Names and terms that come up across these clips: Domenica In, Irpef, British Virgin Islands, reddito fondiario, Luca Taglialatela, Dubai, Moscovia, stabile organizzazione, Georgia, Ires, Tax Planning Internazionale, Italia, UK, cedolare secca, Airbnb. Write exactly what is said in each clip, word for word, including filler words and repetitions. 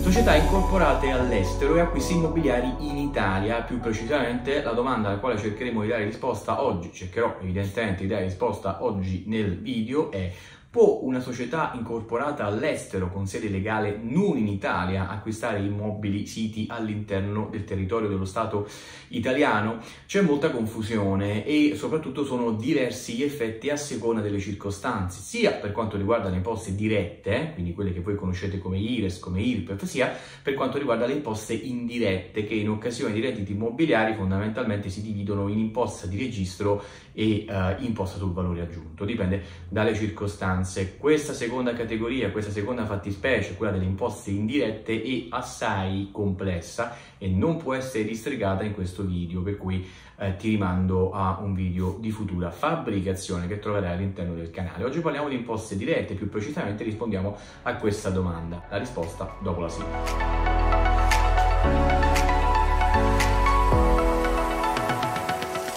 Società incorporate all'estero e acquisti immobiliari in Italia. Più precisamente la domanda alla quale cercheremo di dare risposta oggi, cercherò evidentemente di dare risposta oggi nel video, è: può una società incorporata all'estero con sede legale non in Italia acquistare immobili siti all'interno del territorio dello Stato italiano? C'è molta confusione e soprattutto sono diversi gli effetti a seconda delle circostanze, sia per quanto riguarda le imposte dirette, quindi quelle che voi conoscete come Ires, come Irpef, sia per quanto riguarda le imposte indirette, che in occasione di redditi immobiliari fondamentalmente si dividono in imposta di registro e eh, imposta sul valore aggiunto, dipende dalle circostanze. Questa seconda categoria, questa seconda fattispecie, quella delle imposte indirette, è assai complessa e non può essere districata in questo video, per cui eh, ti rimando a un video di futura fabbricazione che troverai all'interno del canale. Oggi parliamo di imposte dirette, più precisamente rispondiamo a questa domanda. La risposta dopo la sigla.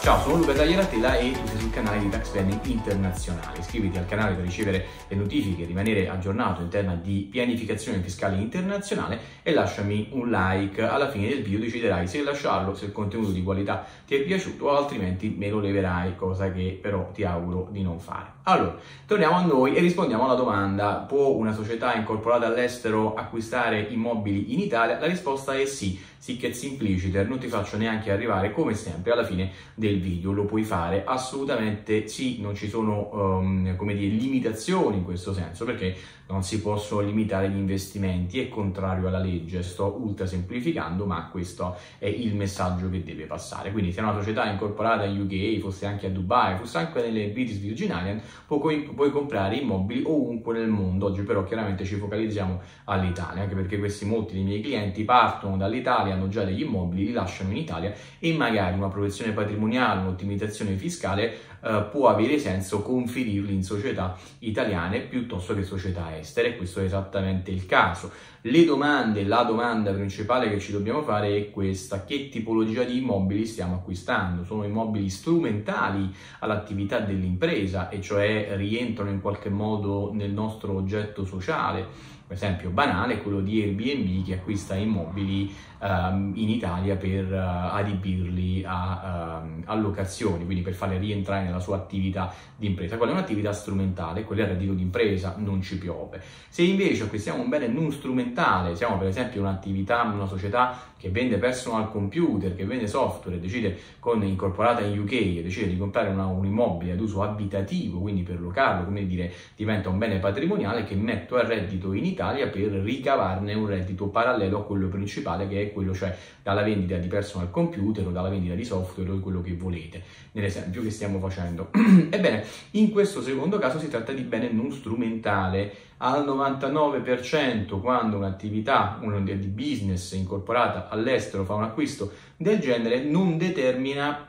Ciao, sono Luca Taglialatela e tu sei sul canale di Tax Planning Internazionale. Iscriviti al canale per ricevere le notifiche e rimanere aggiornato in tema di pianificazione fiscale internazionale e lasciami un like. Alla fine del video deciderai se lasciarlo, se il contenuto di qualità ti è piaciuto, o altrimenti me lo leverai, cosa che però ti auguro di non fare. Allora, torniamo a noi e rispondiamo alla domanda: può una società incorporata all'estero acquistare immobili in Italia? La risposta è sì, sic et simpliciter, non ti faccio neanche arrivare, come sempre, alla fine del video. Lo puoi fare, assolutamente sì, non ci sono um, come dire, limitazioni in questo senso, perché non si possono limitare gli investimenti, è contrario alla legge. Sto ultra semplificando, ma questo è il messaggio che deve passare. Quindi se una società incorporata in U K, fosse anche a Dubai, fosse anche nelle British Virgin Islands, puoi comprare immobili ovunque nel mondo. Oggi però chiaramente ci focalizziamo all'Italia, anche perché questi molti dei miei clienti partono dall'Italia, hanno già degli immobili, li lasciano in Italia e magari una protezione patrimoniale, un'ottimizzazione fiscale eh, può avere senso conferirli in società italiane piuttosto che società estere, e questo è esattamente il caso. Le domande, la domanda principale che ci dobbiamo fare è questa: che tipologia di immobili stiamo acquistando? Sono immobili strumentali all'attività dell'impresa, e cioè rientrano in qualche modo nel nostro oggetto sociale. Per esempio banale è quello di Airbnb, che acquista immobili um, in Italia per uh, adibirli a um, allocazioni, quindi per farle rientrare nella sua attività di impresa. Quella è un'attività strumentale, quella è il reddito d'impresa, non ci piove. Se invece acquistiamo un bene non strumentale, siamo per esempio un'attività, una società che vende personal computer, che vende software, e decide, con incorporata in U K, e decide di comprare una, un immobile ad uso abitativo, quindi per locarlo, come dire, diventa un bene patrimoniale che metto a reddito in Italia per ricavarne un reddito parallelo a quello principale, che è quello, cioè dalla vendita di personal computer o dalla vendita di software o quello che volete, nell'esempio che stiamo facendo. Ebbene, in questo secondo caso si tratta di bene non strumentale. Al novantanove per cento, quando un'attività, un di business incorporata all'estero fa un acquisto del genere, non determina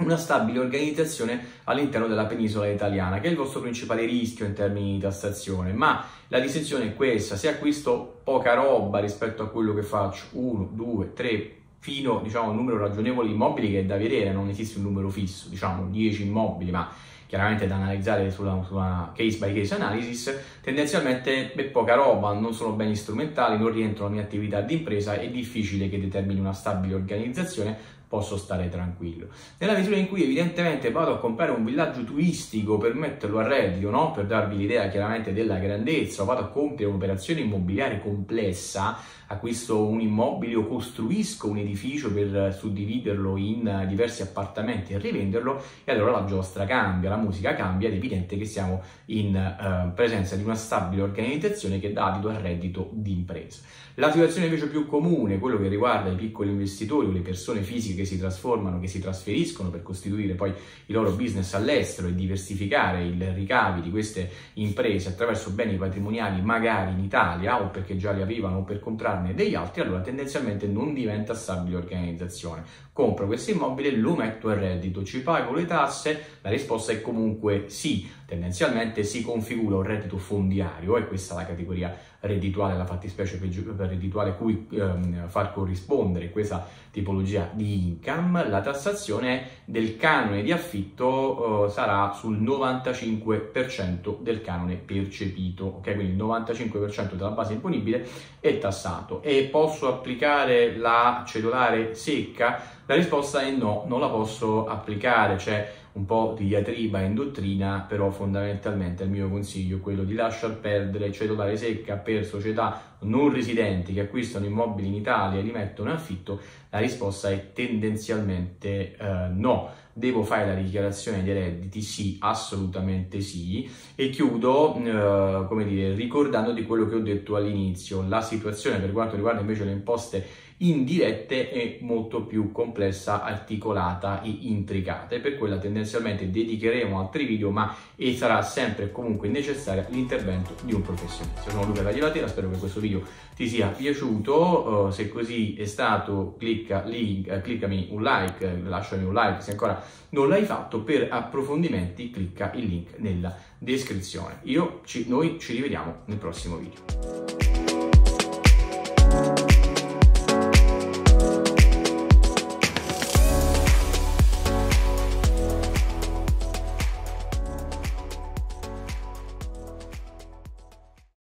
una stabile organizzazione all'interno della penisola italiana, che è il vostro principale rischio in termini di tassazione. Ma la distinzione è questa: se acquisto poca roba rispetto a quello che faccio, uno, due, tre, fino, diciamo, a un numero ragionevole di immobili, che è da vedere, non esiste un numero fisso, diciamo dieci immobili, ma chiaramente da analizzare sulla, sulla case by case analysis, tendenzialmente è poca roba, non sono beni strumentali, non rientrano nella mia attività di impresa, è difficile che determini una stabile organizzazione, posso stare tranquillo. Nella misura in cui evidentemente vado a comprare un villaggio turistico per metterlo a reddito, no? Per darvi l'idea chiaramente della grandezza, vado a compiere un'operazione immobiliare complessa, acquisto un immobile o costruisco un edificio per suddividerlo in diversi appartamenti e rivenderlo, e allora la giostra cambia, la musica cambia ed è evidente che siamo in eh, presenza di una stabile organizzazione che dà adito al reddito di impresa. La situazione invece più comune, quello che riguarda i piccoli investitori o le persone fisiche che si trasformano, che si trasferiscono per costituire poi i loro business all'estero e diversificare i ricavi di queste imprese attraverso beni patrimoniali magari in Italia, o perché già li avevano o per comprarne degli altri, allora tendenzialmente non diventa stabile organizzazione. Compro questo immobile, lo metto a reddito, ci pago le tasse? La risposta è comunque sì, tendenzialmente si configura un reddito fondiario, e questa è la categoria reddituale, alla fattispecie reddituale cui ehm, far corrispondere questa tipologia di income, la tassazione del canone di affitto eh, sarà sul novantacinque per cento del canone percepito, ok? Quindi il novantacinque per cento della base imponibile è tassato. E posso applicare la cedolare secca? La risposta è no, non la posso applicare, cioè un po' di diatriba in dottrina, però fondamentalmente il mio consiglio è quello di lasciar perdere cedolare secca per società non residenti che acquistano immobili in Italia e li mettono in affitto. La risposta è tendenzialmente eh, no. Devo fare la dichiarazione dei redditi? Sì, assolutamente sì. E chiudo eh, come dire, ricordando di quello che ho detto all'inizio. La situazione per quanto riguarda invece le imposte indirette è molto più complessa, articolata e intricata, e per quella tendenzialmente dedicheremo altri video, ma e sarà sempre e comunque necessario l'intervento di un professionista. Sono Luca Taglialatela, spero che questo video ti sia piaciuto, uh, se così è stato clicca lì, uh, cliccami un like, lasciami un like se ancora non l'hai fatto, per approfondimenti clicca il link nella descrizione. Io, ci, noi ci rivediamo nel prossimo video.